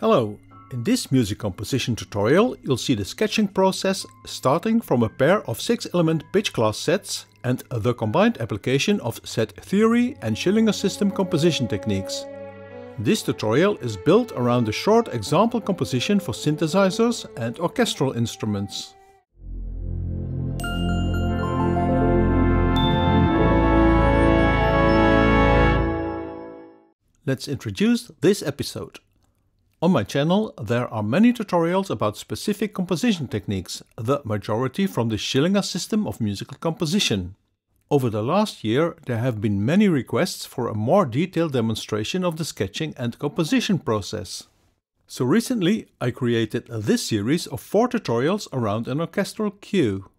Hello, in this music composition tutorial you'll see the sketching process starting from a pair of 6-element pitch class sets and the combined application of set theory and Schillinger system composition techniques. This tutorial is built around a short example composition for synthesizers and orchestral instruments. Let's introduce this episode. On my channel there are many tutorials about specific composition techniques, the majority from the Schillinger system of musical composition. Over the last year there have been many requests for a more detailed demonstration of the sketching and composition process. So recently I created this series of 4 tutorials around an orchestral cue.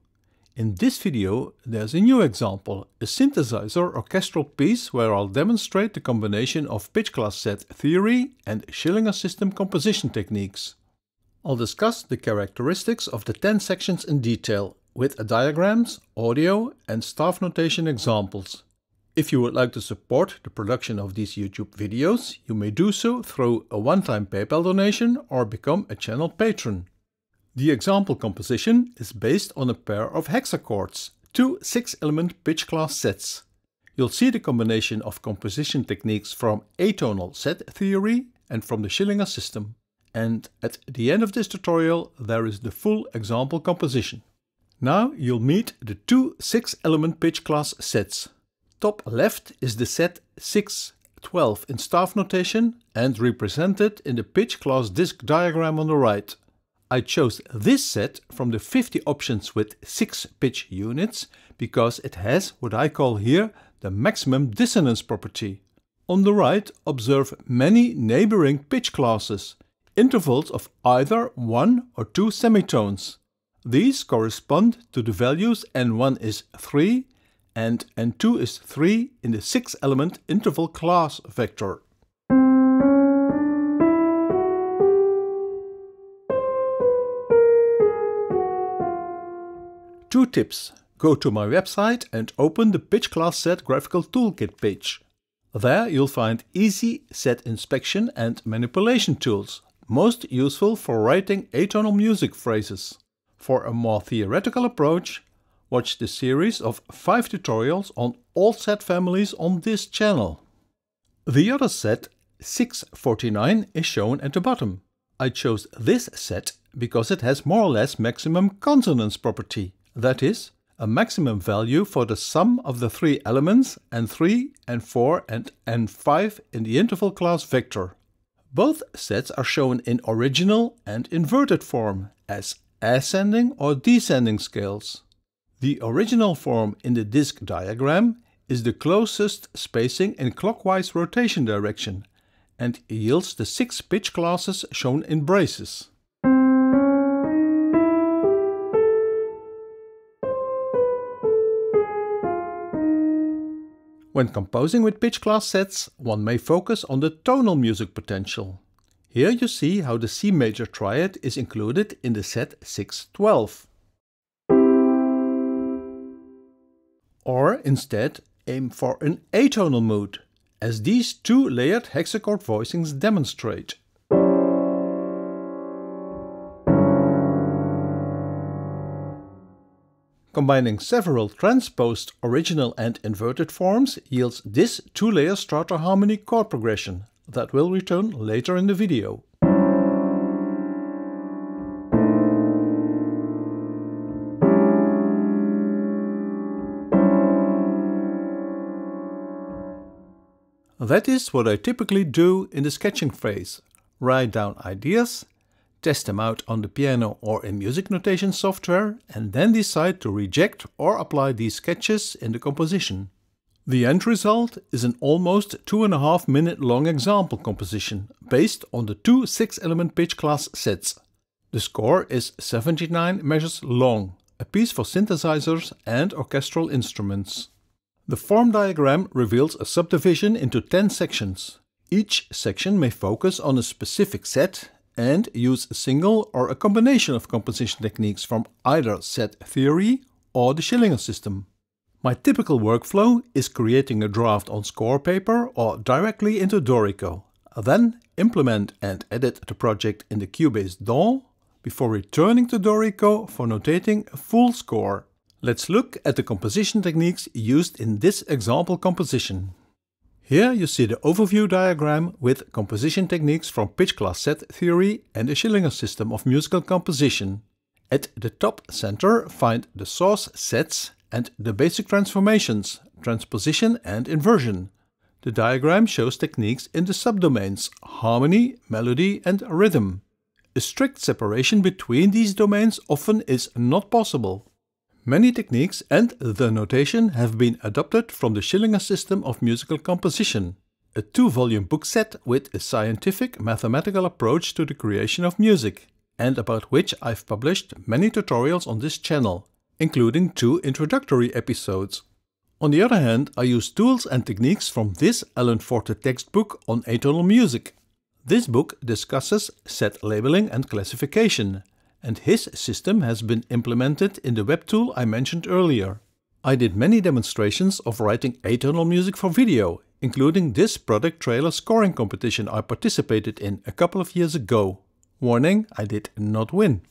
In this video there's a new example, a synthesizer orchestral piece where I'll demonstrate the combination of pitch class set theory and Schillinger system composition techniques. I'll discuss the characteristics of the 10 sections in detail, with diagrams, audio and staff notation examples. If you would like to support the production of these YouTube videos, you may do so through a one-time PayPal donation or become a channel patron. The example composition is based on a pair of hexachords, 2 6-element pitch class sets. You'll see the combination of composition techniques from atonal set theory and from the Schillinger system. And at the end of this tutorial there is the full example composition. Now you'll meet the 2 6-element pitch class sets. Top left is the set 6-12 in staff notation and represented in the pitch class disc diagram on the right. I chose this set from the 50 options with 6 pitch units because it has what I call here the maximum dissonance property. On the right observe many neighboring pitch classes, intervals of either 1 or 2 semitones. These correspond to the values N1 is 3 and N2 is 3 in the 6-element interval class vector. Two tips. Go to my website and open the Pitch Class Set Graphical Toolkit page. There you'll find easy set inspection and manipulation tools, most useful for writing atonal music phrases. For a more theoretical approach, watch the series of 5 tutorials on all set families on this channel. The other set, 6-49, is shown at the bottom. I chose this set because it has more or less maximum consonance property. That is, a maximum value for the sum of the 3 elements N3, N4 and N5 in the interval class vector. Both sets are shown in original and inverted form as ascending or descending scales. The original form in the disc diagram is the closest spacing in clockwise rotation direction and yields the 6 pitch classes shown in braces. When composing with pitch class sets, one may focus on the tonal music potential. Here you see how the C major triad is included in the set 6-12. Or instead aim for an atonal mood, as these 2 layered hexachord voicings demonstrate. Combining several transposed original and inverted forms yields this 2-layer strato harmony chord progression that will return later in the video. That is what I typically do in the sketching phase. Write down ideas, test them out on the piano or in music notation software, and then decide to reject or apply these sketches in the composition. The end result is an almost 2.5-minute long example composition based on the 2 6-element pitch class sets. The score is 79 measures long, a piece for synthesizers and orchestral instruments. The form diagram reveals a subdivision into 10 sections. Each section may focus on a specific set and use a single or a combination of composition techniques from either set theory or the Schillinger system. My typical workflow is creating a draft on score paper or directly into Dorico, then implement and edit the project in the Cubase DAW before returning to Dorico for notating a full score. Let's look at the composition techniques used in this example composition. Here you see the overview diagram with composition techniques from pitch class set theory and the Schillinger system of musical composition. At the top center find the source sets and the basic transformations, transposition and inversion. The diagram shows techniques in the subdomains harmony, melody and rhythm. A strict separation between these domains often is not possible. Many techniques and the notation have been adopted from the Schillinger system of musical composition, a two-volume book set with a scientific mathematical approach to the creation of music, and about which I've published many tutorials on this channel, including two introductory episodes. On the other hand, I use tools and techniques from this Allen Forte textbook on atonal music. This book discusses set labeling and classification, and his system has been implemented in the web tool I mentioned earlier. I did many demonstrations of writing atonal music for video, including this product trailer scoring competition I participated in a couple of years ago. Warning, I did not win.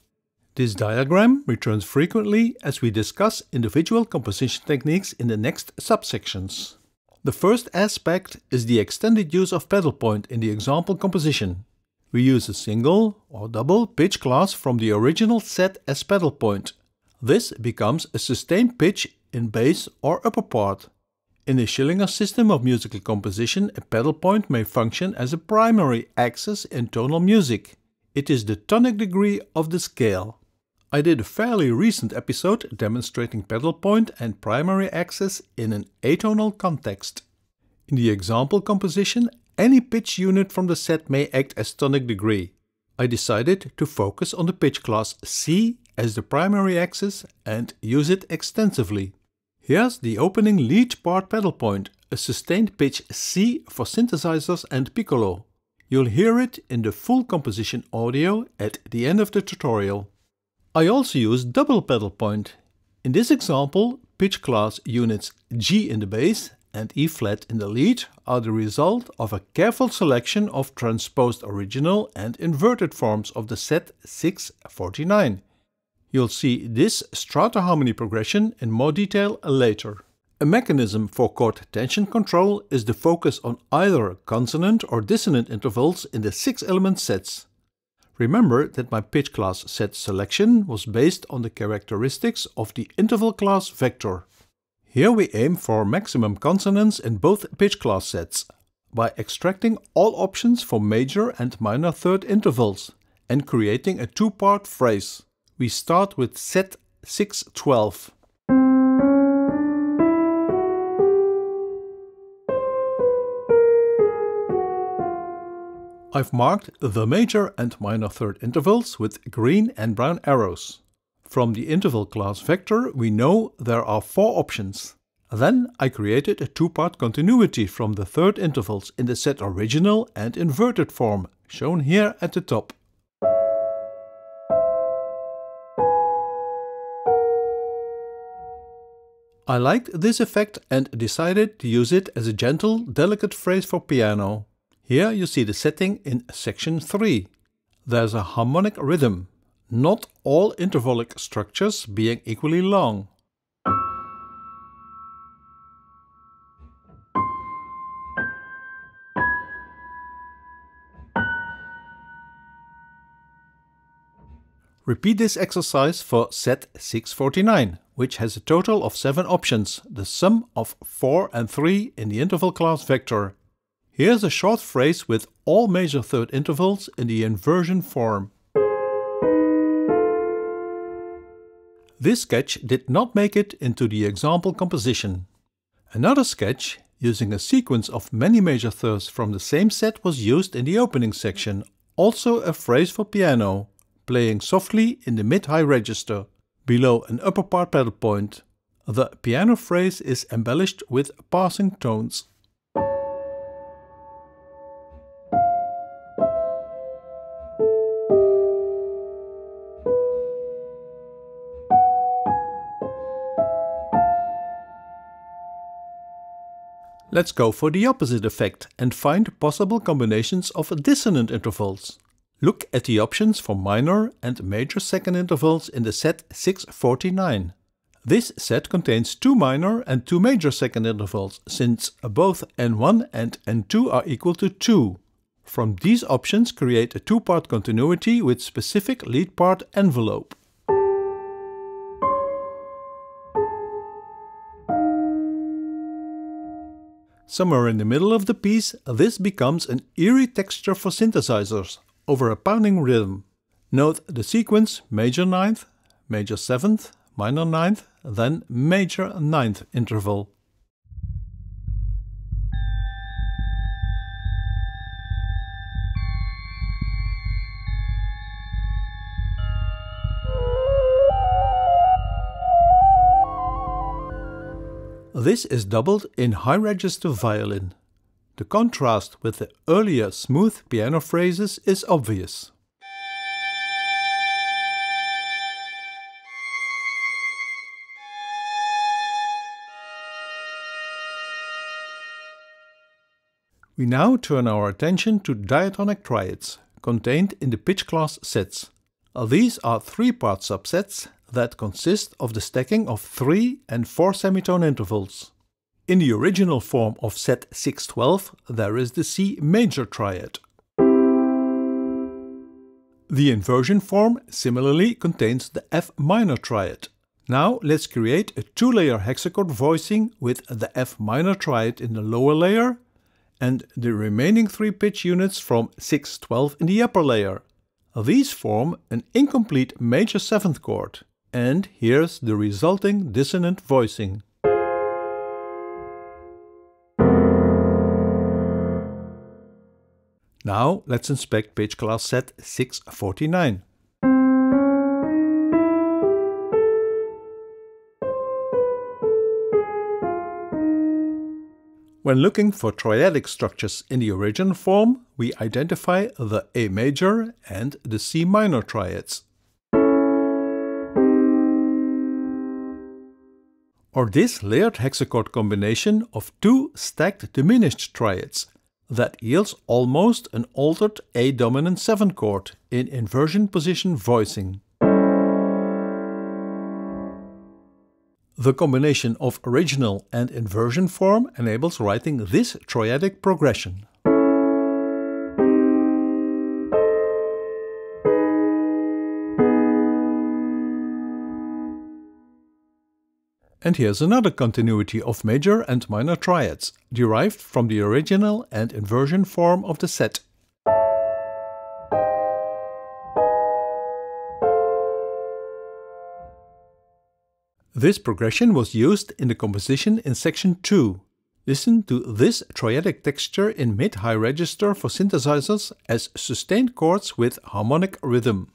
This diagram returns frequently as we discuss individual composition techniques in the next subsections. The first aspect is the extended use of pedal point in the example composition. We use a single or double pitch class from the original set as pedal point. This becomes a sustained pitch in bass or upper part. In the Schillinger system of musical composition, a pedal point may function as a primary axis in tonal music. It is the tonic degree of the scale. I did a fairly recent episode demonstrating pedal point and primary axis in an atonal context. In the example composition, any pitch unit from the set may act as tonic degree. I decided to focus on the pitch class C as the primary axis and use it extensively. Here's the opening lead part pedal point, a sustained pitch C for synthesizers and piccolo. You'll hear it in the full composition audio at the end of the tutorial. I also use double pedal point. In this example, pitch class units G in the bass and E flat in the lead are the result of a careful selection of transposed original and inverted forms of the set 6-49. You'll see this strata harmony progression in more detail later. A mechanism for chord tension control is the focus on either consonant or dissonant intervals in the 6-element sets. Remember that my pitch class set selection was based on the characteristics of the interval class vector. Here we aim for maximum consonance in both pitch class sets by extracting all options for major and minor third intervals and creating a two-part phrase. We start with set 6-12. I've marked the major and minor third intervals with green and brown arrows. From the interval class vector, we know there are four options. Then I created a two-part continuity from the third intervals in the set original and inverted form, shown here at the top. I liked this effect and decided to use it as a gentle, delicate phrase for piano. Here you see the setting in section 3. There's a harmonic rhythm, not all intervalic structures being equally long. Repeat this exercise for set 6-49, which has a total of 7 options, the sum of 4 and 3 in the interval class vector. Here's a short phrase with all major third intervals in the inversion form. This sketch did not make it into the example composition. Another sketch, using a sequence of many major thirds from the same set, was used in the opening section, also a phrase for piano, playing softly in the mid-high register, below an upper part pedal point. The piano phrase is embellished with passing tones. Let's go for the opposite effect and find possible combinations of dissonant intervals. Look at the options for minor and major second intervals in the set 6-49. This set contains two minor and two major second intervals, since both N1 and N2 are equal to 2. From these options create a two-part continuity with specific lead part envelope. Somewhere in the middle of the piece, this becomes an eerie texture for synthesizers, over a pounding rhythm. Note the sequence major 9th, major 7th, minor 9th, then major 9th interval. This is doubled in high register violin. The contrast with the earlier smooth piano phrases is obvious. We now turn our attention to diatonic triads, contained in the pitch class sets. These are three-part subsets that consist of the stacking of 3 and 4 semitone intervals. In the original form of set 6-12 there is the C major triad. The inversion form similarly contains the F minor triad. Now let's create a two-layer hexachord voicing with the F minor triad in the lower layer and the remaining 3 pitch units from 6-12 in the upper layer. These form an incomplete major 7th chord. And here's the resulting dissonant voicing. Now let's inspect pitch class set 6-49. When looking for triadic structures in the original form, we identify the A major and the C minor triads. Or this layered hexachord combination of two stacked diminished triads that yields almost an altered A dominant 7 chord in inversion position voicing. The combination of original and inversion form enables writing this triadic progression. And here's another continuity of major and minor triads, derived from the original and inversion form of the set. This progression was used in the composition in section 2. Listen to this triadic texture in mid-high register for synthesizers as sustained chords with harmonic rhythm.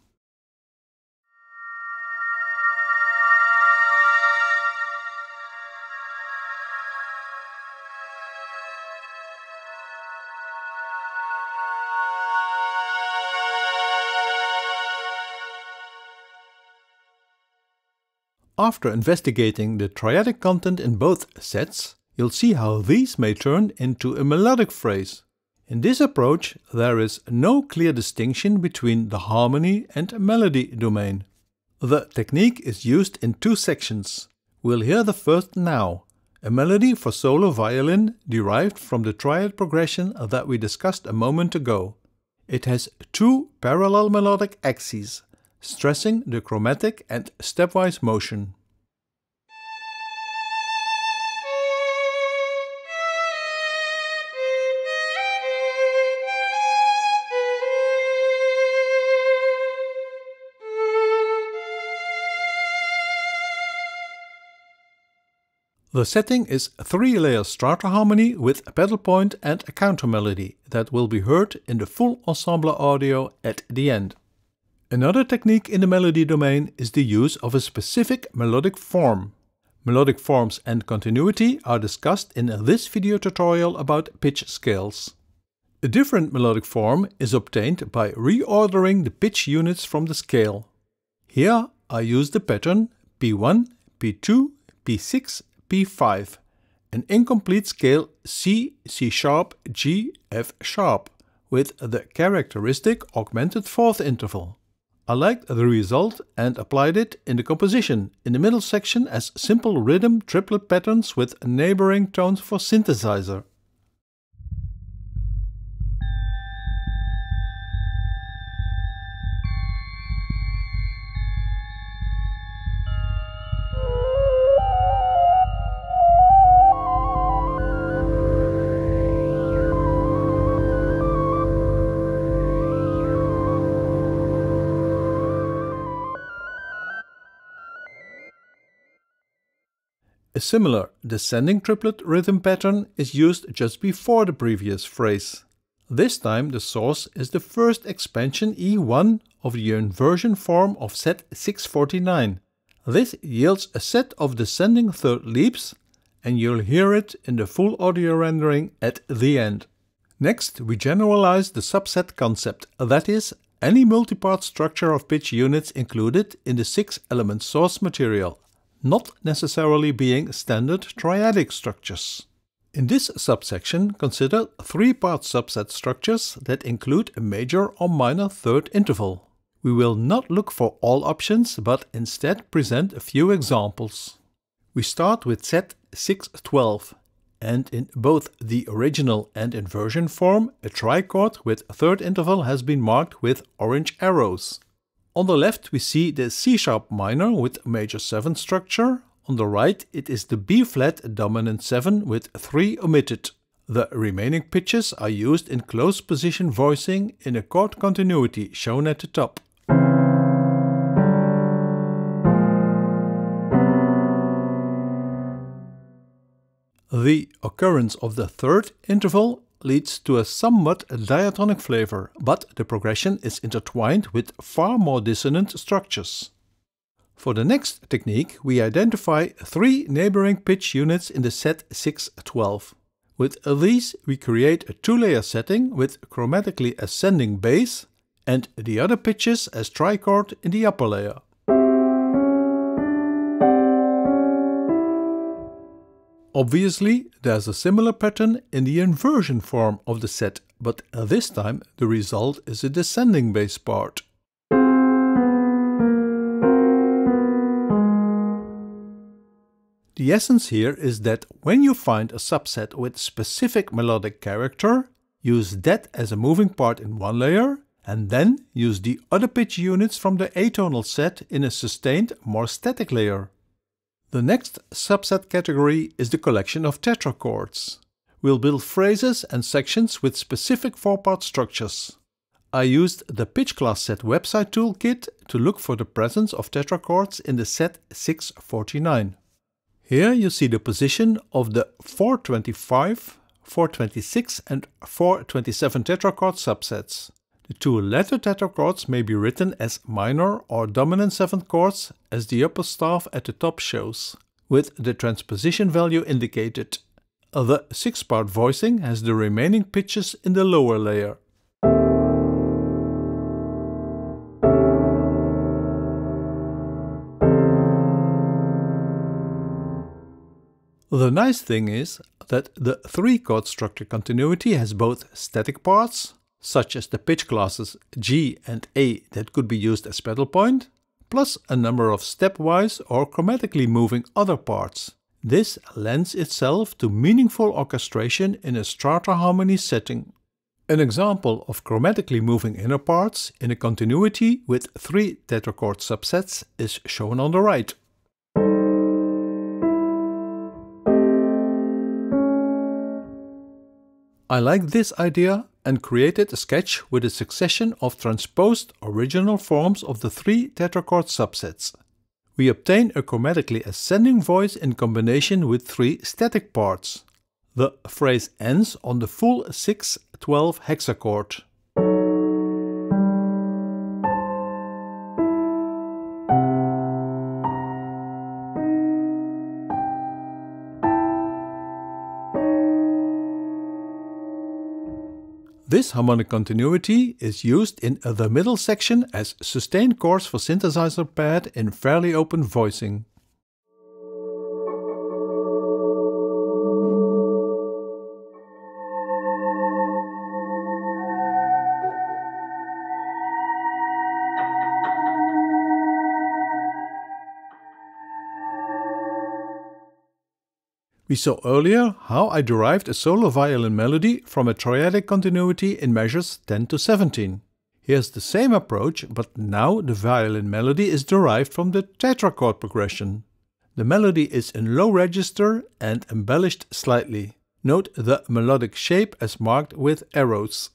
After investigating the triadic content in both sets, you'll see how these may turn into a melodic phrase. In this approach, there is no clear distinction between the harmony and melody domain. The technique is used in two sections. We'll hear the first now, a melody for solo violin derived from the triad progression that we discussed a moment ago. It has two parallel melodic axes, stressing the chromatic and stepwise motion. The setting is 3-layer strata harmony with a pedal point and a counter melody that will be heard in the full ensemble audio at the end. Another technique in the melody domain is the use of a specific melodic form. Melodic forms and continuity are discussed in this video tutorial about pitch scales. A different melodic form is obtained by reordering the pitch units from the scale. Here I use the pattern P1, P2, P6, P5 an incomplete scale C, C sharp, G, F sharp, with the characteristic augmented fourth interval. I liked the result and applied it in the composition, in the middle section as simple rhythm triplet patterns with neighboring tones for synthesizer. A similar descending triplet rhythm pattern is used just before the previous phrase. This time the source is the first expansion E1 of the inversion form of set 649. This yields a set of descending third leaps, and you'll hear it in the full audio rendering at the end. Next we generalize the subset concept, that is, any multipart structure of pitch units included in the 6-element source material, not necessarily being standard triadic structures. In this subsection, consider three-part subset structures that include a major or minor third interval. We will not look for all options, but instead present a few examples. We start with set 6-12, and in both the original and inversion form, a trichord with third interval has been marked with orange arrows. On the left we see the C-sharp minor with major 7 structure, on the right it is the B-flat dominant 7 with 3 omitted. The remaining pitches are used in close position voicing in a chord continuity shown at the top. The occurrence of the third interval leads to a somewhat diatonic flavor, but the progression is intertwined with far more dissonant structures. For the next technique, we identify three neighboring pitch units in the set 6-12. With these, we create a two-layer setting with chromatically ascending bass and the other pitches as trichord in the upper layer. Obviously, there's a similar pattern in the inversion form of the set, but this time the result is a descending bass part. The essence here is that when you find a subset with specific melodic character, use that as a moving part in one layer, and then use the other pitch units from the atonal set in a sustained, more static layer. The next subset category is the collection of tetrachords. We'll build phrases and sections with specific four-part structures. I used the Pitch Class Set website toolkit to look for the presence of tetrachords in the set 649. Here you see the position of the 4-25, 4-26 and 4-27 tetrachord subsets. The two latter tetrachords may be written as minor or dominant seventh chords, as the upper staff at the top shows, with the transposition value indicated. The six-part voicing has the remaining pitches in the lower layer. The nice thing is that the three-chord structure continuity has both static parts, such as the pitch classes G and A that could be used as pedal point, plus a number of stepwise or chromatically moving other parts. This lends itself to meaningful orchestration in a strata harmony setting. An example of chromatically moving inner parts in a continuity with three tetrachord subsets is shown on the right. I like this idea and created a sketch with a succession of transposed original forms of the three tetrachord subsets. We obtain a chromatically ascending voice in combination with three static parts. The phrase ends on the full 6-12 hexachord. This harmonic continuity is used in the middle section as sustained chords for synthesizer pad in fairly open voicing. We saw earlier how I derived a solo violin melody from a triadic continuity in measures 10 to 17. Here's the same approach, but now the violin melody is derived from the tetrachord progression. The melody is in low register and embellished slightly. Note the melodic shape as marked with arrows.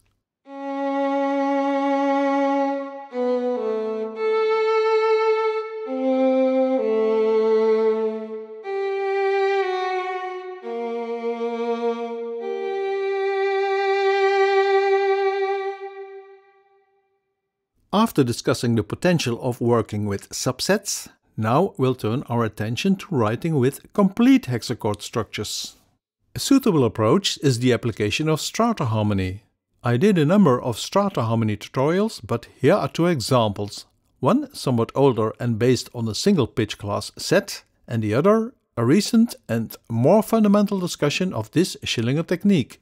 After discussing the potential of working with subsets, now we'll turn our attention to writing with complete hexachord structures. A suitable approach is the application of strata harmony. I did a number of strata harmony tutorials, but here are two examples. One somewhat older and based on a single pitch class set, and the other a recent and more fundamental discussion of this Schillinger technique.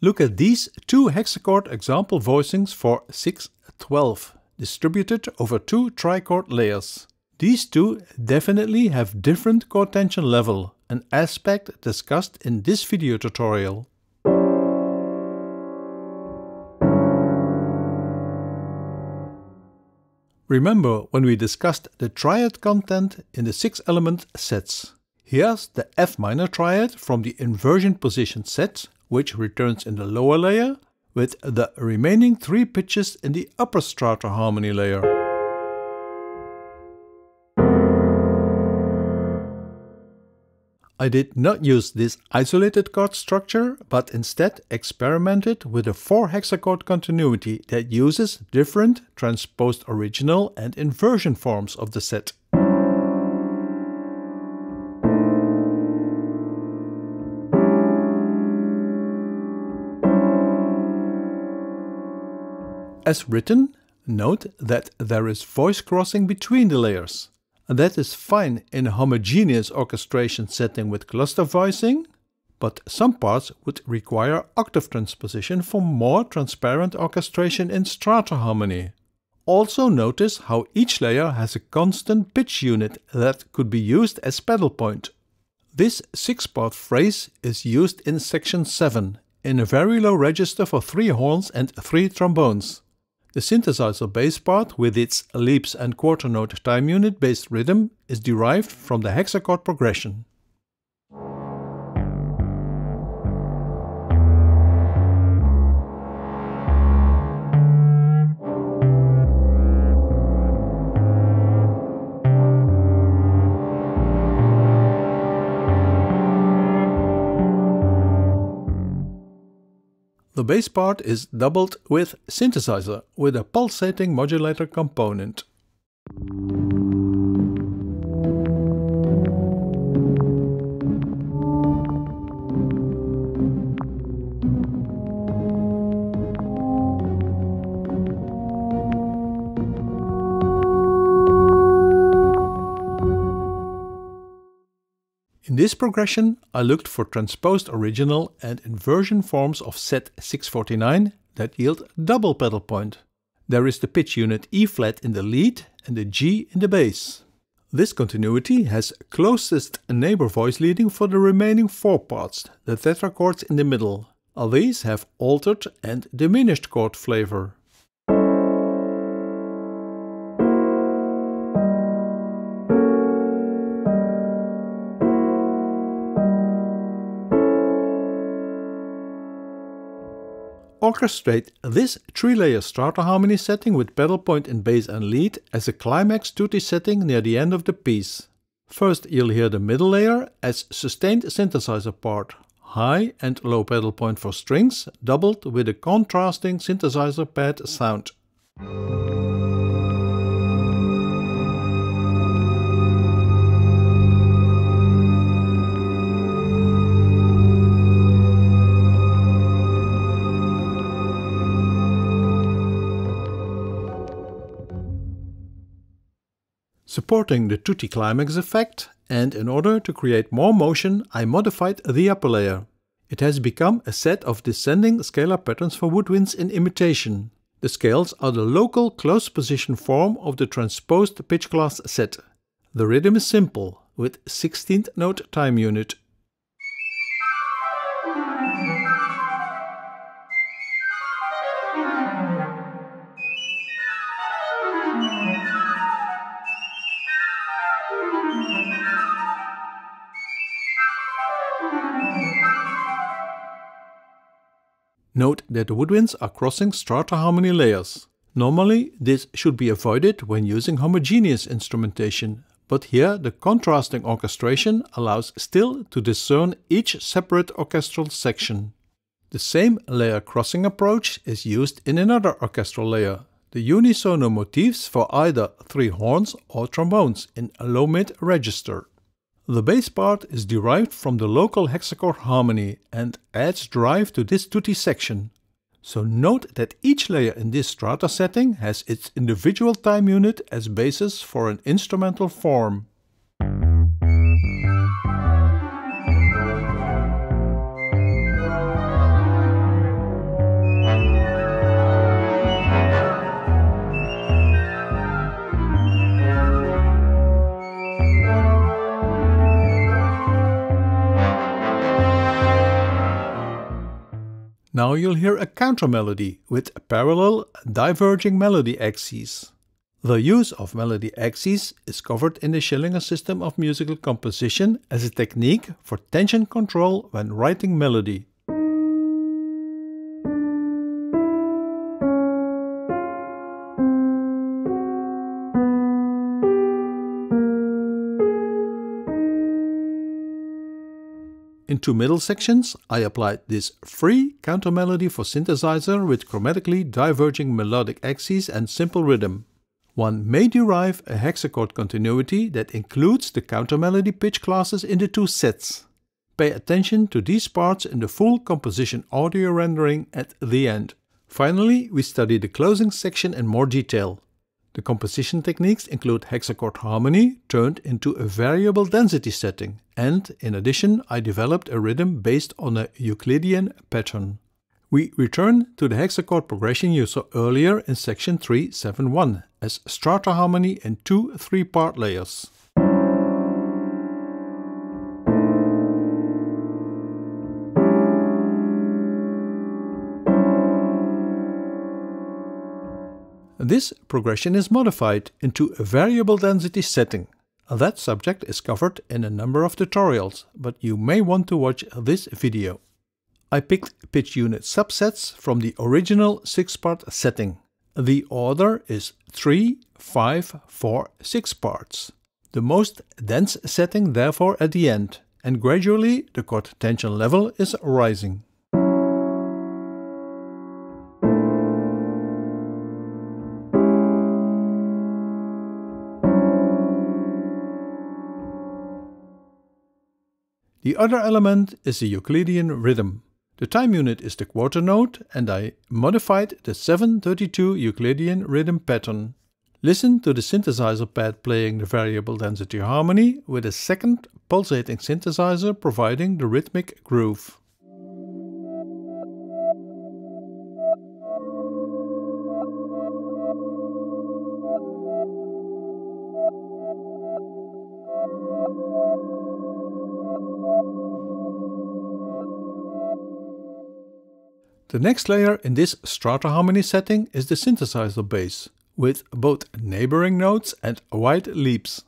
Look at these two hexachord example voicings for 6-12. Distributed over two trichord layers. These two definitely have different chord tension level, an aspect discussed in this video tutorial. Remember when we discussed the triad content in the 6-element sets. Here's the F minor triad from the inversion position set, which returns in the lower layer, with the remaining three pitches in the upper strata harmony layer. I did not use this isolated chord structure, but instead experimented with a 4-hexachord continuity that uses different transposed original and inversion forms of the set. As written, note that there is voice crossing between the layers. That is fine in a homogeneous orchestration setting with cluster voicing, but some parts would require octave transposition for more transparent orchestration in strata harmony. Also notice how each layer has a constant pitch unit that could be used as pedal point. This 6-part phrase is used in section 7, in a very low register for 3 horns and 3 trombones. The synthesizer bass part with its leaps and quarter note time unit based rhythm is derived from the hexachord progression. The bass part is doubled with synthesizer with a pulsating modulator component. In this progression, I looked for transposed original and inversion forms of set 6-49 that yield double pedal point. There is the pitch unit E-flat in the lead and the G in the bass. This continuity has closest neighbor voice leading for the remaining 4 parts, the tetrachords in the middle. All these have altered and diminished chord flavor. Orchestrate this 3-layer strata harmony setting with pedal point in bass and lead as a climax tutti setting near the end of the piece. First you'll hear the middle layer as sustained synthesizer part, high and low pedal point for strings, doubled with a contrasting synthesizer pad sound. Supporting the tutti climax effect, and in order to create more motion, I modified the upper layer. It has become a set of descending scalar patterns for woodwinds in imitation. The scales are the local close position form of the transposed pitch class set. The rhythm is simple, with 16th note time unit. Note that the woodwinds are crossing strata harmony layers. Normally, this should be avoided when using homogeneous instrumentation, but here the contrasting orchestration allows still to discern each separate orchestral section. The same layer crossing approach is used in another orchestral layer, the unisono motifs for either three horns or trombones in a low-mid register. The bass part is derived from the local hexachord harmony and adds drive to this tutti section. So note that each layer in this strata setting has its individual time unit as basis for an instrumental form. Now you'll hear a counter melody with parallel diverging melody axes. The use of melody axes is covered in the Schillinger system of musical composition as a technique for tension control when writing melody. In two middle sections, I applied this free counter melody for synthesizer with chromatically diverging melodic axes and simple rhythm. One may derive a hexachord continuity that includes the counter melody pitch classes in the two sets. Pay attention to these parts in the full composition audio rendering at the end. Finally, we study the closing section in more detail. The composition techniques include hexachord harmony turned into a variable density setting, and in addition I developed a rhythm based on a Euclidean pattern. We return to the hexachord progression you saw earlier in section 371 as strata harmony in two three-part layers. This progression is modified into a variable density setting. That subject is covered in a number of tutorials, but you may want to watch this video. I picked pitch unit subsets from the original 6-part setting. The order is 3, 5, 4, 6 parts. The most dense setting therefore at the end, and gradually the chord tension level is rising. The other element is the Euclidean rhythm. The time unit is the quarter note, and I modified the 7/32 Euclidean rhythm pattern. Listen to the synthesizer pad playing the variable density harmony with a second pulsating synthesizer providing the rhythmic groove. The next layer in this strata harmony setting is the synthesizer bass, with both neighboring notes and wide leaps.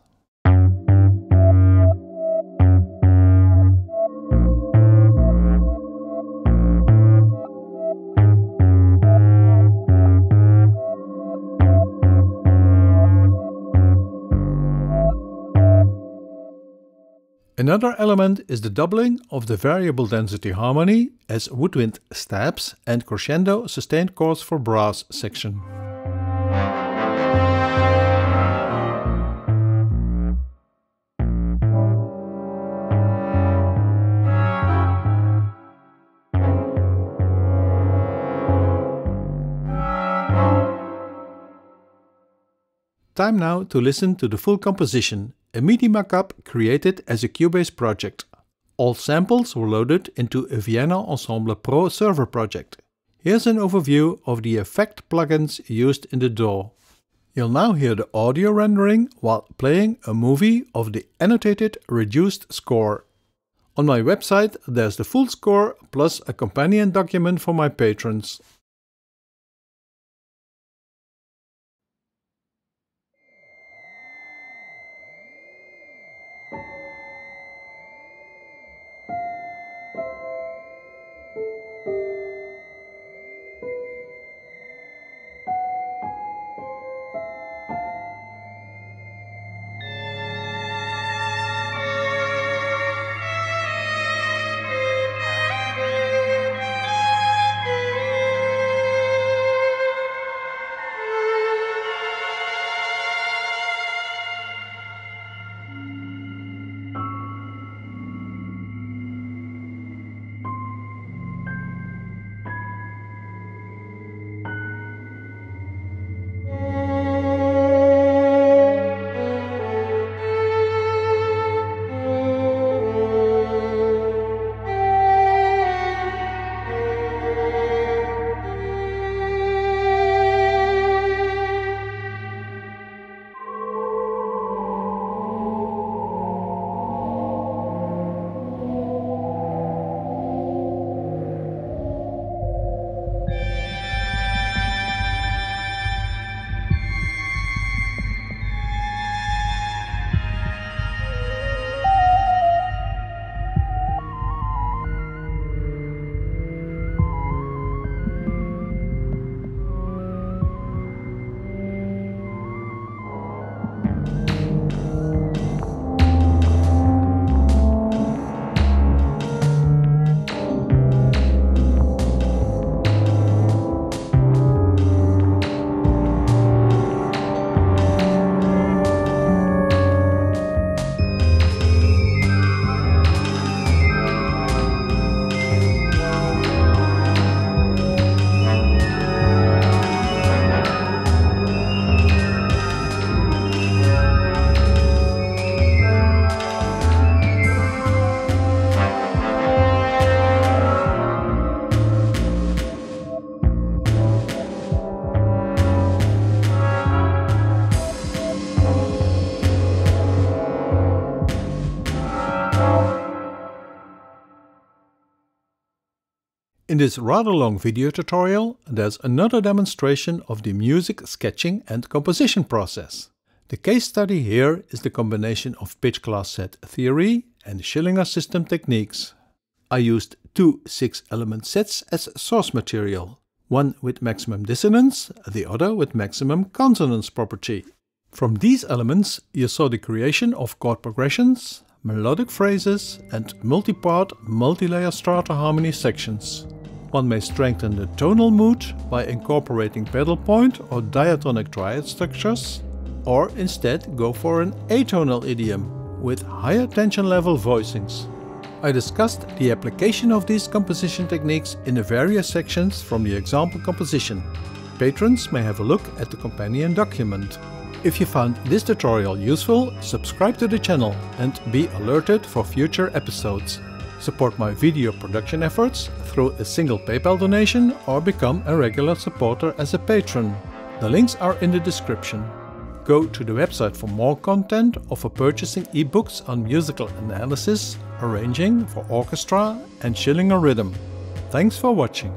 Another element is the doubling of the variable density harmony as woodwind stabs and crescendo sustained chords for brass section. Time now to listen to the full composition, a MIDI markup created as a Cubase project. All samples were loaded into a Vienna Ensemble Pro server project. Here's an overview of the effect plugins used in the DAW. You'll now hear the audio rendering while playing a movie of the annotated reduced score. On my website there's the full score plus a companion document for my patrons. In this rather long video tutorial, there's another demonstration of the music sketching and composition process. The case study here is the combination of pitch class set theory and Schillinger system techniques. I used two 6-element sets as source material, one with maximum dissonance, the other with maximum consonance property. From these elements you saw the creation of chord progressions, melodic phrases and multi-part, multi-layer strata harmony sections. One may strengthen the tonal mood by incorporating pedal point or diatonic triad structures, or instead go for an atonal idiom with higher tension level voicings. I discussed the application of these composition techniques in the various sections from the example composition. Patrons may have a look at the companion document. If you found this tutorial useful, subscribe to the channel and be alerted for future episodes. Support my video production efforts through a single PayPal donation or become a regular supporter as a patron. The links are in the description. Go to the website for more content or for purchasing ebooks on musical analysis, arranging for orchestra and Schillinger rhythm. Thanks for watching.